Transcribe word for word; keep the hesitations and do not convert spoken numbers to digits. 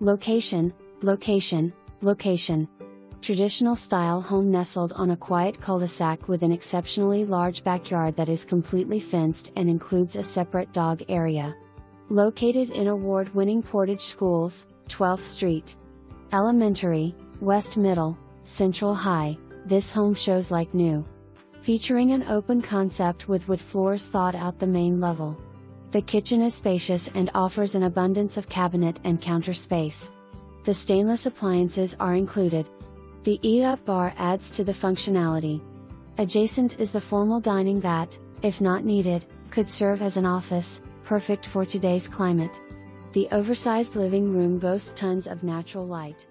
Location, location, location. Traditional style home nestled on a quiet cul-de-sac with an exceptionally large backyard that is completely fenced and includes a separate dog area. Located in award-winning Portage schools, twelfth Street. Elementary, West Middle, Central High, this home shows like new. Featuring an open concept with wood floors thawed out the main level. The kitchen is spacious and offers an abundance of cabinet and counter space. The stainless appliances are included. The eat-up bar adds to the functionality. Adjacent is the formal dining that, if not needed, could serve as an office, perfect for today's climate. The oversized living room boasts tons of natural light.